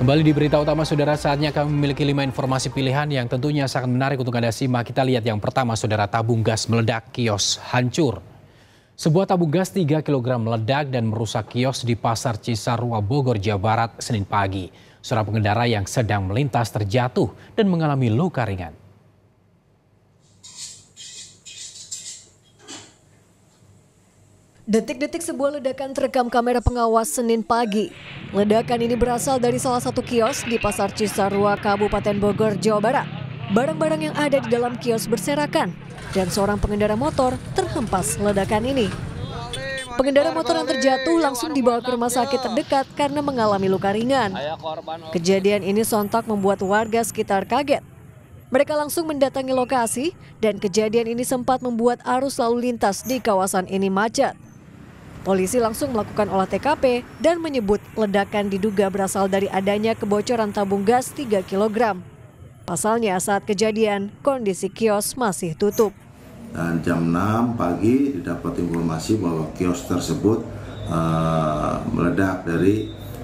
Kembali di berita utama, saudara, saatnya kami memiliki 5 informasi pilihan yang tentunya sangat menarik untuk Anda simak. Kita lihat yang pertama, saudara, tabung gas meledak, kios hancur. Sebuah tabung gas 3 kg meledak dan merusak kios di Pasar Cisarua, Bogor, Jawa Barat, Senin pagi. Seorang pengendara yang sedang melintas terjatuh dan mengalami luka ringan. Detik-detik sebuah ledakan terekam kamera pengawas Senin pagi. Ledakan ini berasal dari salah satu kios di Pasar Cisarua, Kabupaten Bogor, Jawa Barat. Barang-barang yang ada di dalam kios berserakan dan seorang pengendara motor terhempas ledakan ini. Pengendara motor yang terjatuh langsung dibawa ke rumah sakit terdekat karena mengalami luka ringan. Kejadian ini sontak membuat warga sekitar kaget. Mereka langsung mendatangi lokasi dan kejadian ini sempat membuat arus lalu lintas di kawasan ini macet. Polisi langsung melakukan olah TKP dan menyebut ledakan diduga berasal dari adanya kebocoran tabung gas 3 kg. Pasalnya saat kejadian kondisi kios masih tutup. Dan jam 6 pagi didapat informasi bahwa kios tersebut meledak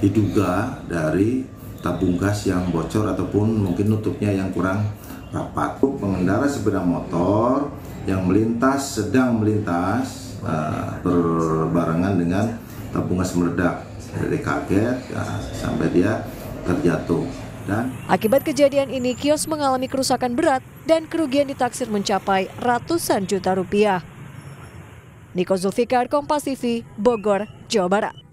diduga dari tabung gas yang bocor ataupun mungkin nutupnya yang kurang rapat. Pengendara sepeda motor yang sedang melintas berbarengan dengan tabung gas meledak, dari kaget sampai dia terjatuh. Dan akibat kejadian ini kios mengalami kerusakan berat dan kerugian ditaksir mencapai ratusan juta rupiah. Nico Zulfikar, Kompas TV, Bogor, Jawa Barat.